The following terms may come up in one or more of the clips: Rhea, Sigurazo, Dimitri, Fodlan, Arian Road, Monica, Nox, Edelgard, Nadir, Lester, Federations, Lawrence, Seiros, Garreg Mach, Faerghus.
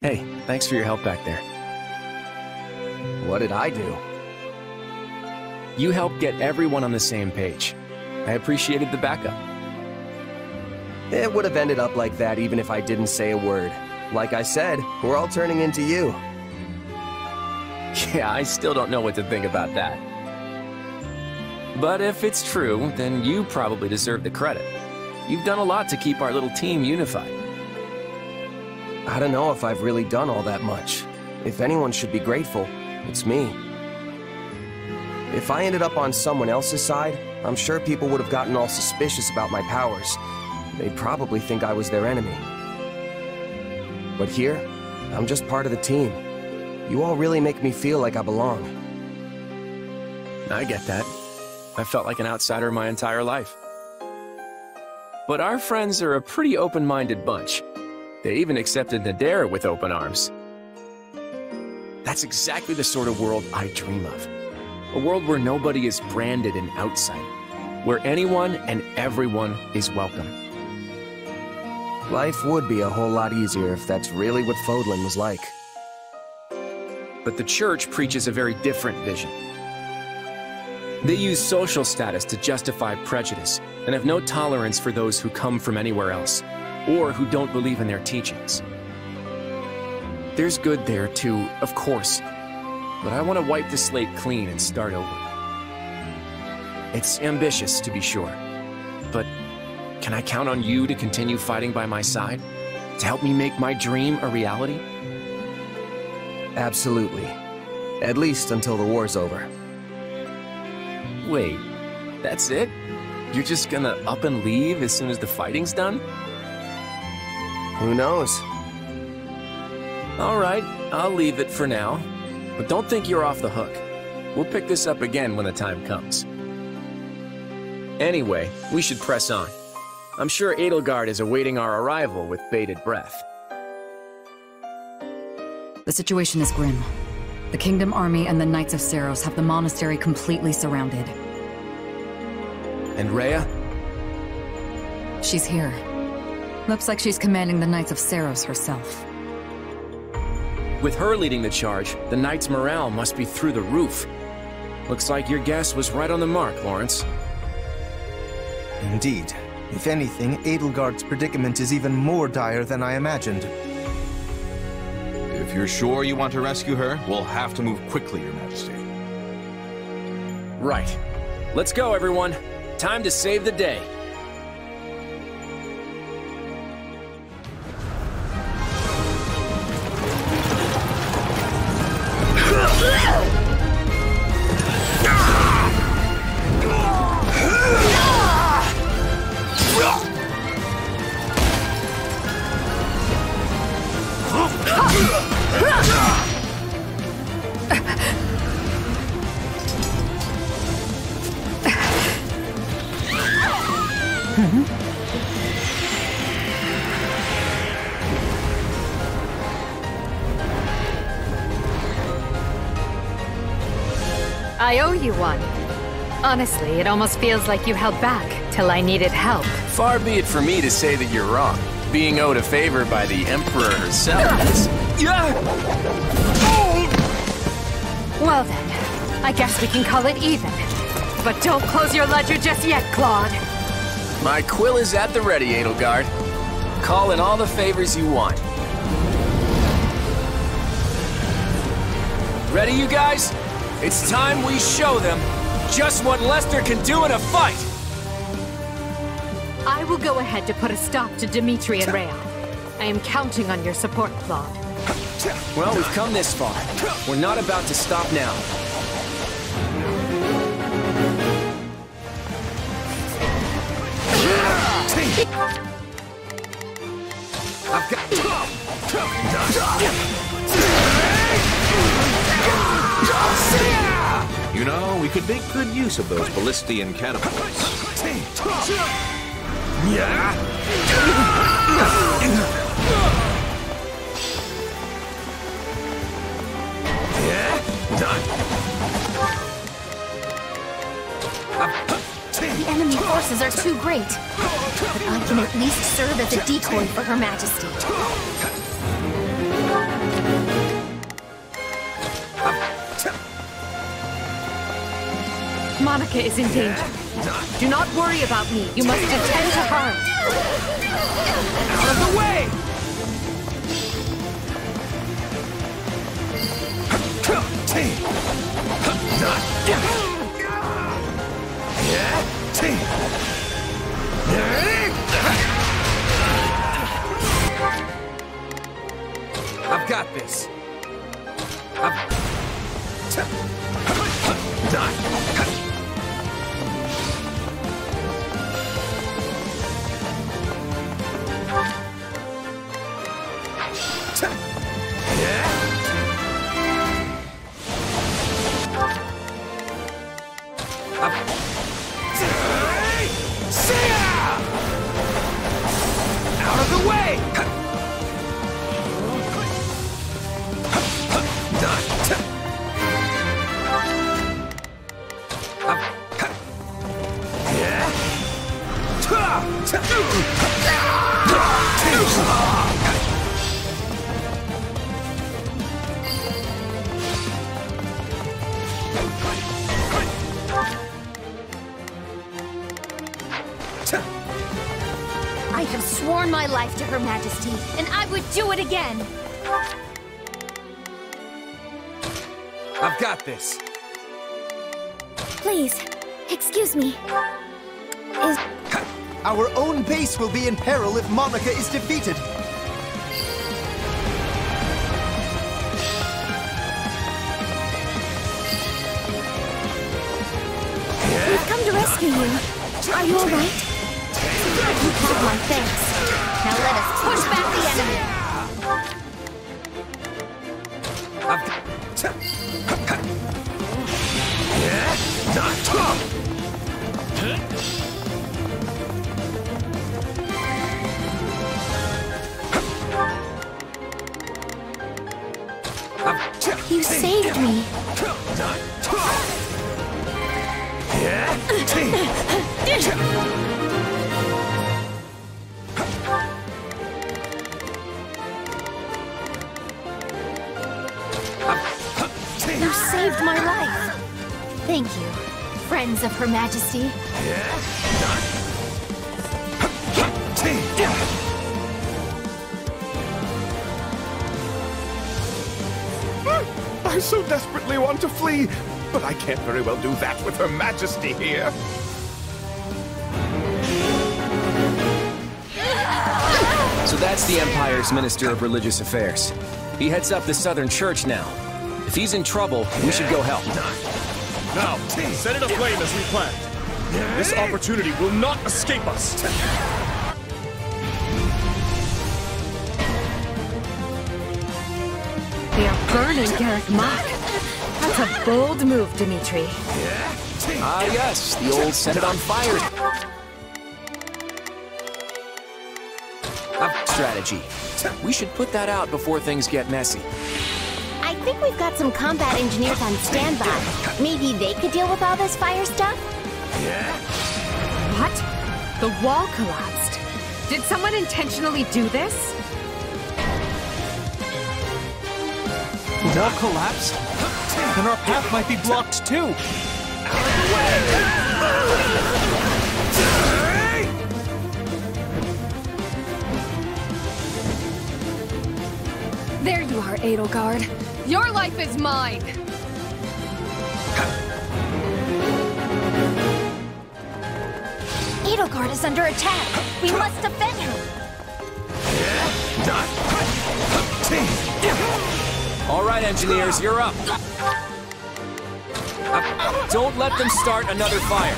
Hey, thanks for your help back there. What did I do? You helped get everyone on the same page. I appreciated the backup. It would have ended up like that even if I didn't say a word. Like I said, we're all turning into you. Yeah, I still don't know what to think about that. But if it's true, then you probably deserve the credit. You've done a lot to keep our little team unified. I don't know if I've really done all that much. If anyone should be grateful, it's me. If I ended up on someone else's side, I'm sure people would have gotten all suspicious about my powers. They'd probably think I was their enemy. But here, I'm just part of the team. You all really make me feel like I belong. I get that. I felt like an outsider my entire life. But our friends are a pretty open-minded bunch. They even accepted Nadir with open arms. That's exactly the sort of world I dream of. A world where nobody is branded an outsider. Where anyone and everyone is welcome. Life would be a whole lot easier if that's really what Fodlan was like. But the church preaches a very different vision. They use social status to justify prejudice and have no tolerance for those who come from anywhere else or who don't believe in their teachings. There's good there too, of course, but I want to wipe the slate clean and start over. It's ambitious, to be sure, but can I count on you to continue fighting by my side? To help me make my dream a reality? Absolutely. At least until the war's over. Wait, that's it? You're just gonna up and leave as soon as the fighting's done? Who knows? All right, I'll leave it for now. But don't think you're off the hook. We'll pick this up again when the time comes. Anyway, we should press on. I'm sure Edelgard is awaiting our arrival with bated breath. The situation is grim. The Kingdom Army and the Knights of Seiros have the monastery completely surrounded. And Rhea? She's here. Looks like she's commanding the Knights of Seiros herself. With her leading the charge, the Knights' morale must be through the roof. Looks like your guess was right on the mark, Lawrence. Indeed. If anything, Edelgard's predicament is even more dire than I imagined. If you're sure you want to rescue her, we'll have to move quickly, Your Majesty. Right. Let's go, everyone. Time to save the day. I owe you one. Honestly, it almost feels like you held back till I needed help. Far be it for me to say that you're wrong. Being owed a favor by the Emperor herself is... Well then, I guess we can call it even. But don't close your ledger just yet, Claude. My quill is at the ready, Edelgard. Call in all the favors you want. Ready, you guys? It's time we show them just what Lester can do in a fight! I will go ahead to put a stop to Dimitri and Rhea. I am counting on your support, Claude. Well, we've come this far. We're not about to stop now. I've got... You know, we could make good use of those Ballistian catapults. The enemy forces are too great, but I can at least serve as a decoy for Her Majesty. Monica is in danger. Do not worry about me. You must attend to her. Out of the way! I've got this. I have sworn my life to Her Majesty, and I would do it again! I've got this. Please, excuse me. Our own base will be in peril if Monica is defeated. We've come to rescue you. Are you all right? You have my thanks. Now let us push back the enemy. You saved me. You saved my life. Thank you, friends of Her Majesty. I so desperately want to flee, but I can't very well do that with Her Majesty here. So that's the Empire's Minister of Religious Affairs. He heads up the Southern Church now. If he's in trouble, we should go help. Now, set it aflame as we planned. This opportunity will not escape us. We are burning Garreg Mach. That's a bold move, Dimitri. Ah, yes, the old set it on fire strategy. We should put that out before things get messy. I think we've got some combat engineers on standby. Maybe they could deal with all this fire stuff? What? The wall collapsed. Did someone intentionally do this? Not collapsed? Then our path might be blocked too! Out of the way! There you are, Edelgard. Your life is mine! Edelgard is under attack! We must defend her! All right, engineers, you're up. Don't let them start another fire.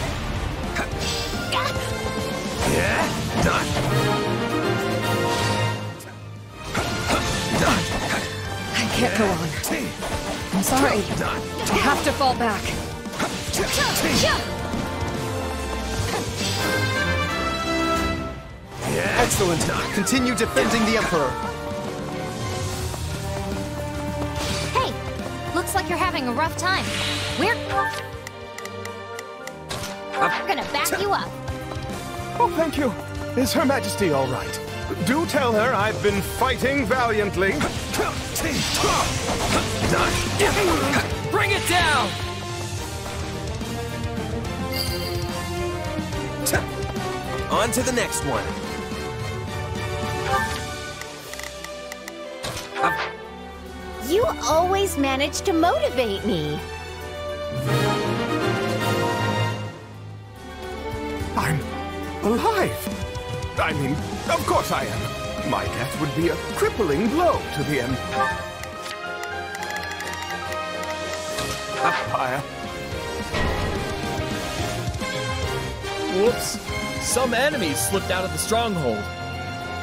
I can't go on. I'm sorry. I have to fall back. Excellent. Continue defending the Emperor. Looks like you're having a rough time. We're gonna back you up. Oh, thank you. Is Her Majesty all right? Do tell her I've been fighting valiantly. Bring it down! On to the next one. You always manage to motivate me. I'm alive. I mean, of course I am. My death would be a crippling blow to the Empire. Whoops. Some enemies slipped out of the stronghold.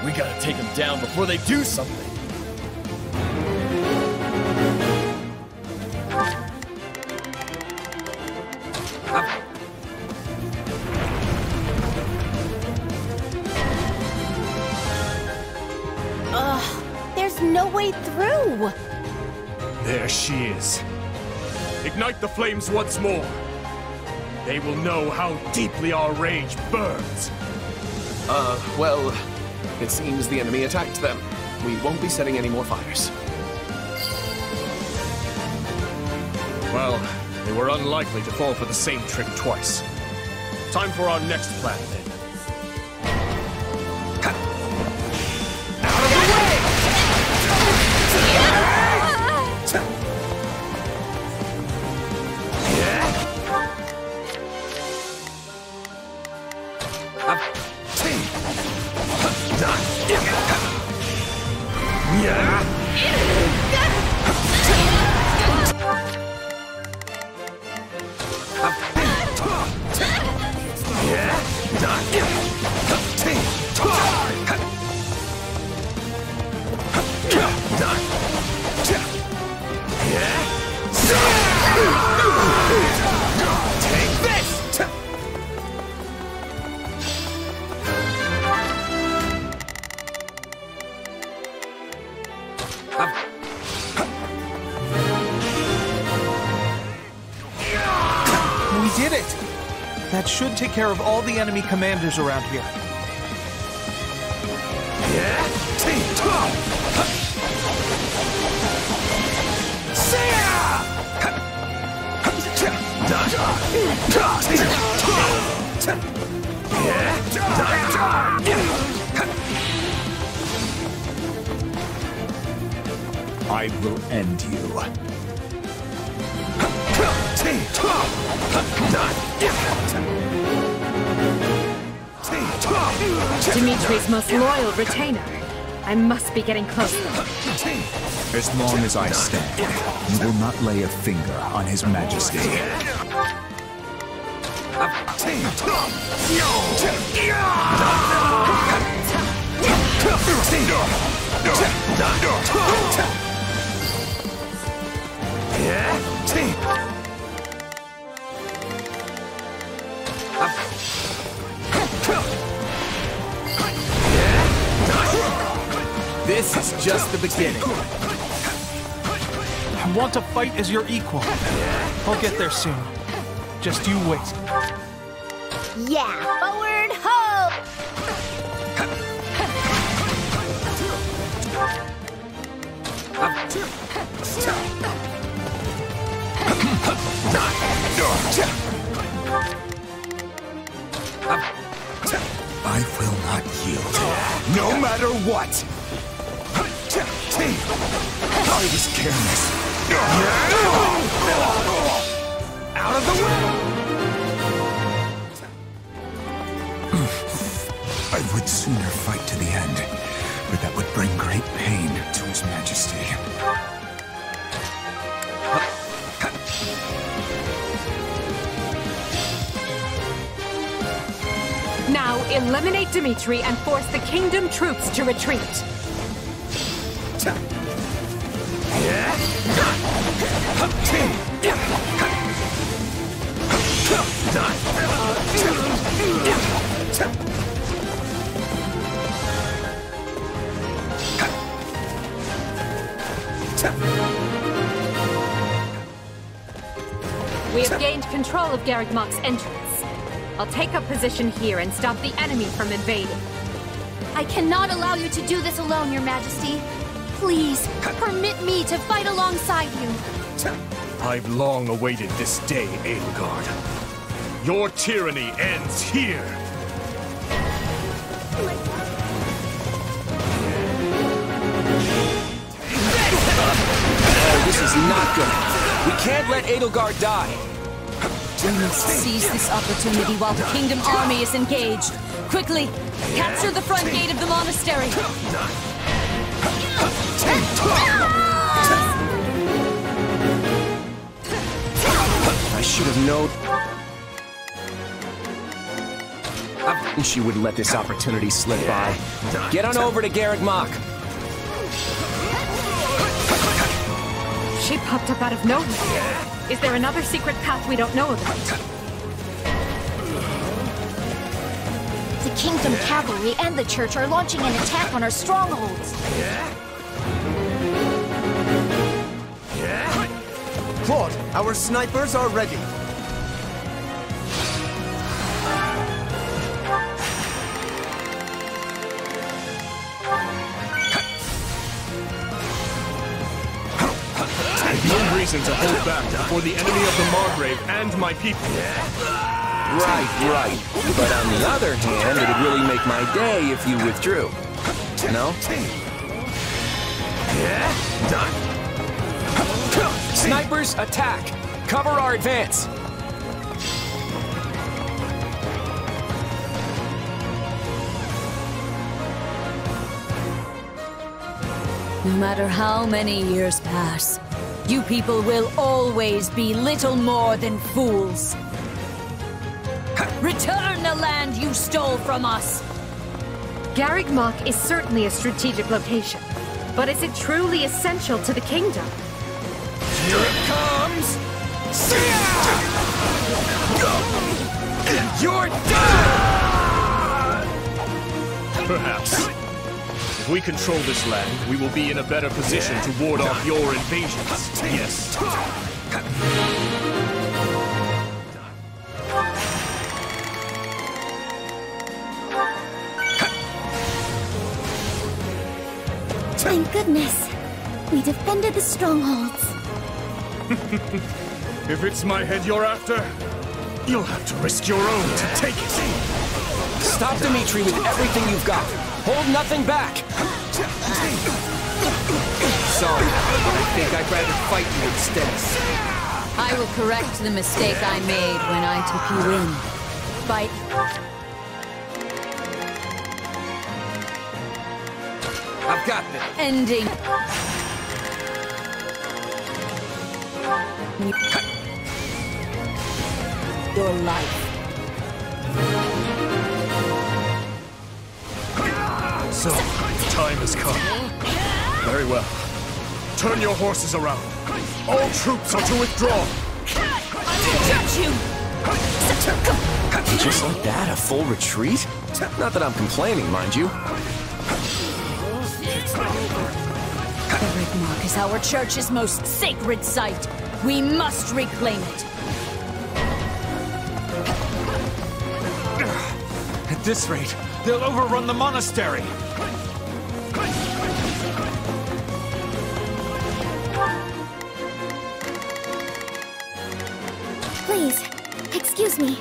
We gotta take them down before they do something. Ugh, there's no way through. There she is. Ignite the flames once more. They will know how deeply our rage burns. Well, it seems the enemy attacked them. We won't be setting any more fires. Well, they were unlikely to fall for the same trick twice. Time for our next plan, then. Take care of all the enemy commanders around here. I will end you. Dimitri's most loyal retainer. I must be getting closer. As long as I stand, you will not lay a finger on his majesty. This is just the beginning. I want to fight as your equal. I'll get there soon. Just you wait. Yeah, forward hope! I will not yield, no matter what. I was careless. Out of the way! I would sooner fight to the end, but that would bring great pain to His Majesty. Now, eliminate Dimitri and force the kingdom troops to retreat. We have gained control of Garreg Mach's entrance. I'll take up position here and stop the enemy from invading. I cannot allow you to do this alone, Your Majesty. Please, permit me to fight alongside you. I've long awaited this day, Edelgard. Your tyranny ends here. Oh, this is not good. We can't let Edelgard die. Do not seize this opportunity while the Kingdom Army is engaged. Quickly, capture the front gate of the monastery. I should have known. I think she would let this opportunity slip by. Get on over to Garreg Mach. She popped up out of nowhere. Is there another secret path we don't know about? The Kingdom Cavalry and the Church are launching an attack on our strongholds. Claude, our snipers are ready. No reason to hold back before the enemy of the Margrave and my people. Right. But on the other hand, it'd really make my day if you withdrew. No? Yeah, done. Snipers, attack! Cover our advance! No matter how many years pass, you people will always be little more than fools. Return the land you stole from us! Garreg Mach is certainly a strategic location, but is it truly essential to the kingdom? Here it comes! You're done! Perhaps. If we control this land, we will be in a better position to ward off your invasions. Yes. Thank goodness, we defended the strongholds. If it's my head you're after, you'll have to risk your own to take it. Stop Dimitri with everything you've got. Hold nothing back. Sorry, but I think I'd rather fight you instead. I will correct the mistake I made when I took you in. Fight. I've got this. Ending. Cut. Your life. So, time has come. Very well. Turn your horses around. All troops are to withdraw. Just like that, a full retreat? Not that I'm complaining, mind you. Garreg Mach is our church's most sacred site. We must reclaim it. At this rate, they'll overrun the monastery. Please, excuse me.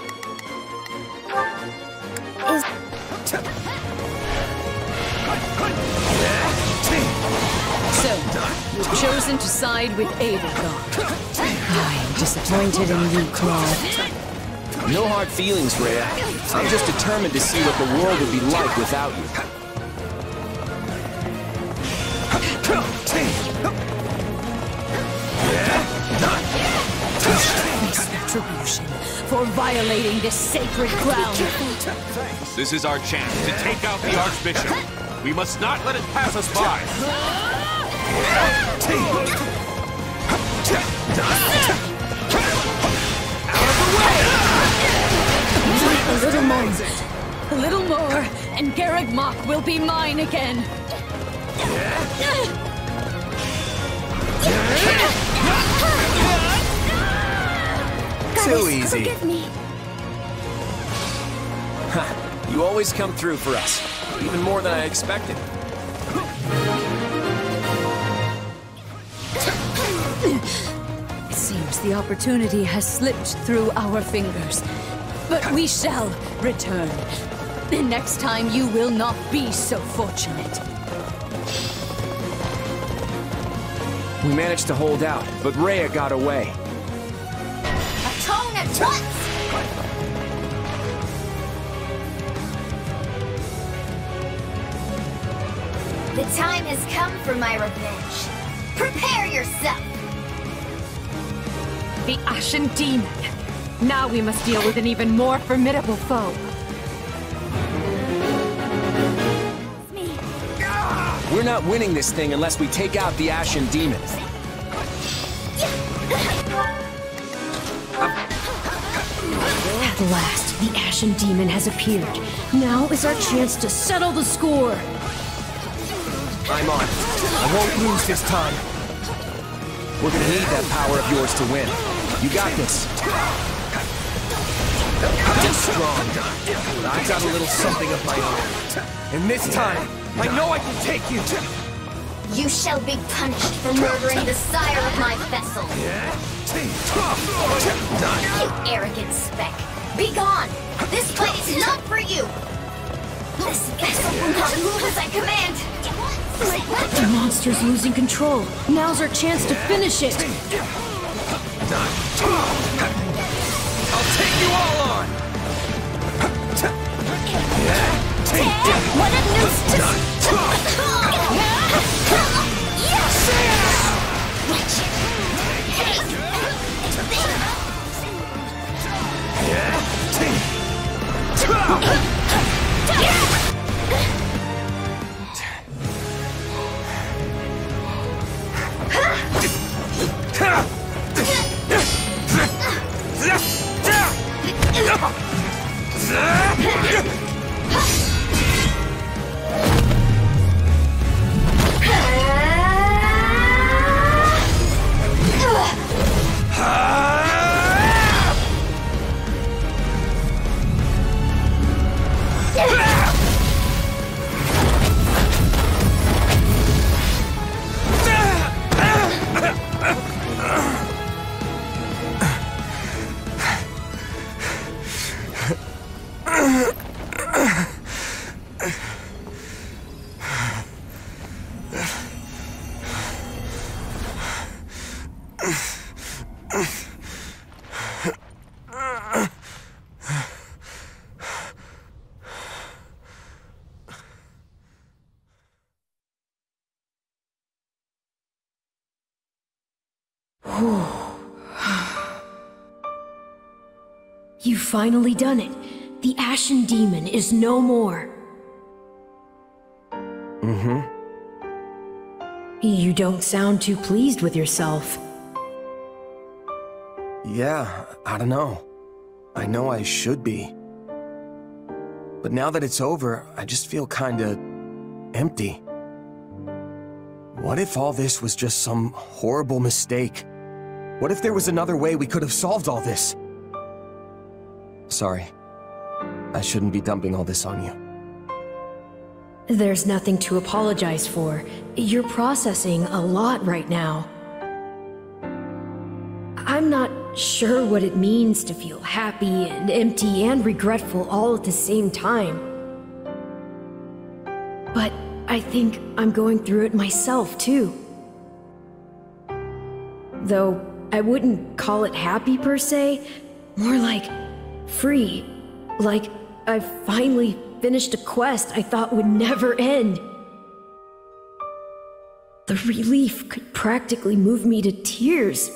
So, you've chosen to side with Edelgard. I am disappointed in you, Claude. No hard feelings, Rhea. I'm just determined to see what the world would be like without you. Face retribution for violating this sacred ground. This is our chance to take out the Archbishop. We must not let it pass us by! Out of the way! A little more, and Garreg Mach will be mine again! Too easy. Forgive me. Huh. You always come through for us. Even more than I expected. It seems the opportunity has slipped through our fingers, but we shall return. The next time you will not be so fortunate. We managed to hold out, but Rhea got away. Atone at once! The time has come for my revenge. Prepare yourself! The Ashen Demon. Now we must deal with an even more formidable foe. It's me. We're not winning this thing unless we take out the Ashen Demon. At last, the Ashen Demon has appeared. Now is our chance to settle the score. I'm on it. I won't lose this time. We're gonna need that power of yours to win. You got this. I'm strong. I've got a little something of my own. And this time, I know I can take you. You shall be punished for murdering the sire of my vessel. You arrogant speck. Be gone. This place is not for you. This vessel will not move as I command. The monster's losing control. Now's our chance to finish it. I'll take you all on. What a noose to... Watch it. You've finally done it. The Ashen Demon is no more. You don't sound too pleased with yourself. Yeah, I don't know. I know I should be. But now that it's over, I just feel kinda... empty. What if all this was just some horrible mistake? What if there was another way we could have solved all this? Sorry. I shouldn't be dumping all this on you. There's nothing to apologize for. You're processing a lot right now. I'm not sure what it means to feel happy and empty and regretful all at the same time. But I think I'm going through it myself, too. Though I wouldn't call it happy per se, more like free. Like I've finally finished a quest I thought would never end. The relief could practically move me to tears.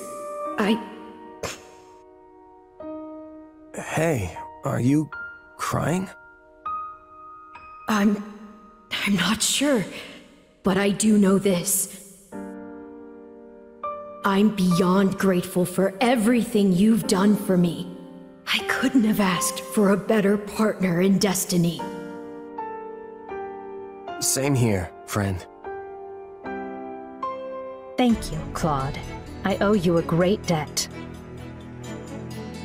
Hey, are you crying? I'm not sure, but I do know this. I'm beyond grateful for everything you've done for me. I couldn't have asked for a better partner in destiny. Same here, friend. Thank you, Claude. I owe you a great debt.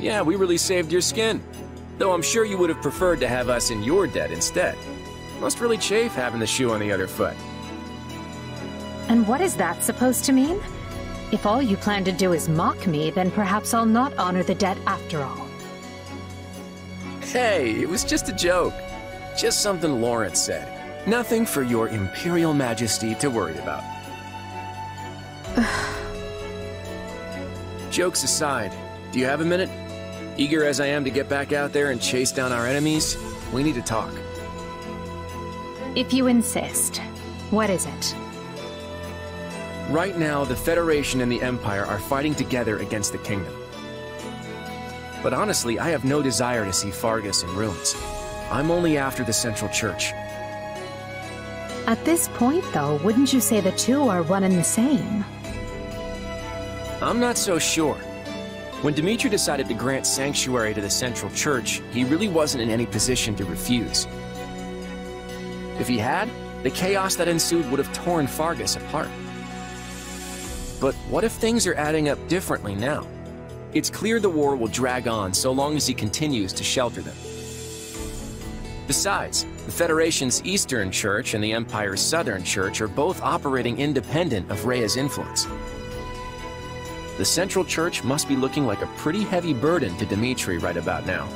Yeah, we really saved your skin. Though I'm sure you would have preferred to have us in your debt instead. Must really chafe having the shoe on the other foot. And what is that supposed to mean? If all you plan to do is mock me, then perhaps I'll not honor the debt after all. Hey, it was just a joke. Just something Lawrence said. Nothing for your Imperial Majesty to worry about. Jokes aside, do you have a minute? Eager as I am to get back out there and chase down our enemies, we need to talk. If you insist, what is it? Right now, the Federation and the Empire are fighting together against the Kingdom. But honestly, I have no desire to see Faerghus in ruins. I'm only after the Central Church. At this point, though, wouldn't you say the two are one and the same? I'm not so sure. When Dimitri decided to grant sanctuary to the Central Church, he really wasn't in any position to refuse. If he had, the chaos that ensued would have torn Faerghus apart. But what if things are adding up differently now? It's clear the war will drag on so long as he continues to shelter them. Besides, the Federation's Eastern Church and the Empire's Southern Church are both operating independent of Rhea's influence. The Central Church must be looking like a pretty heavy burden to Dimitri right about now.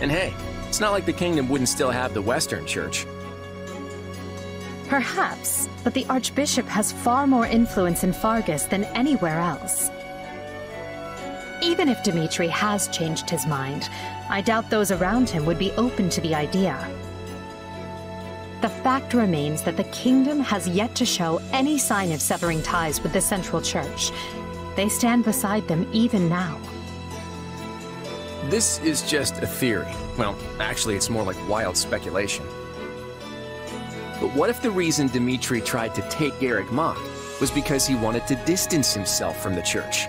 And hey, it's not like the Kingdom wouldn't still have the Western Church. Perhaps, but the Archbishop has far more influence in Faerghus than anywhere else. Even if Dimitri has changed his mind, I doubt those around him would be open to the idea. The fact remains that the Kingdom has yet to show any sign of severing ties with the Central Church. They stand beside them even now. This is just a theory. Well, actually, it's more like wild speculation. But what if the reason Dimitri tried to take Garreg Mach was because he wanted to distance himself from the Church?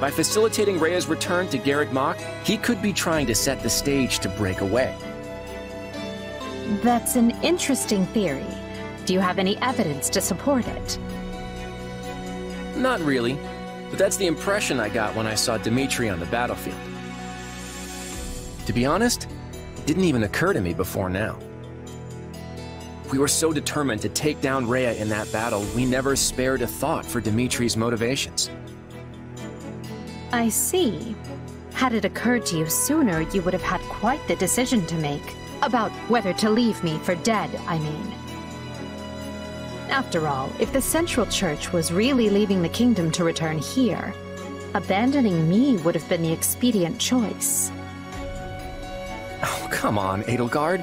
By facilitating Rhea's return to Garreg Mach, he could be trying to set the stage to break away. That's an interesting theory. Do you have any evidence to support it? Not really, but that's the impression I got when I saw Dimitri on the battlefield. To be honest, it didn't even occur to me before now. We were so determined to take down Rhea in that battle, we never spared a thought for Dimitri's motivations. I see. Had it occurred to you sooner, you would have had quite the decision to make. About whether to leave me for dead, I mean. After all, if the Central Church was really leaving the Kingdom to return here, abandoning me would have been the expedient choice. Oh, come on, Edelgard.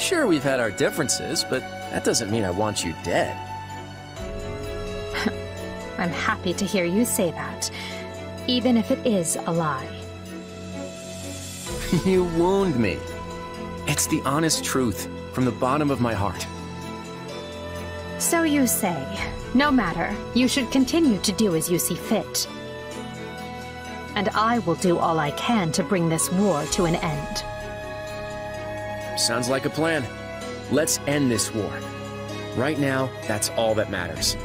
Sure, we've had our differences, but that doesn't mean I want you dead. I'm happy to hear you say that, even if it is a lie. You wound me. It's the honest truth, from the bottom of my heart. So you say. No matter, you should continue to do as you see fit. And I will do all I can to bring this war to an end. Sounds like a plan. Let's end this war. Right now, that's all that matters.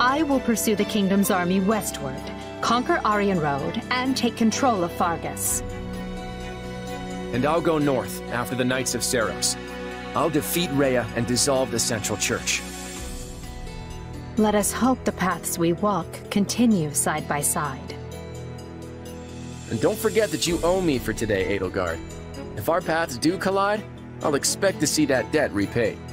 I will pursue the Kingdom's army westward, conquer Arian Road, and take control of Faerghus. And I'll go north, after the Knights of Seiros. I'll defeat Rhea and dissolve the Central Church. Let us hope the paths we walk continue side by side. And don't forget that you owe me for today, Edelgard. If our paths do collide, I'll expect to see that debt repaid.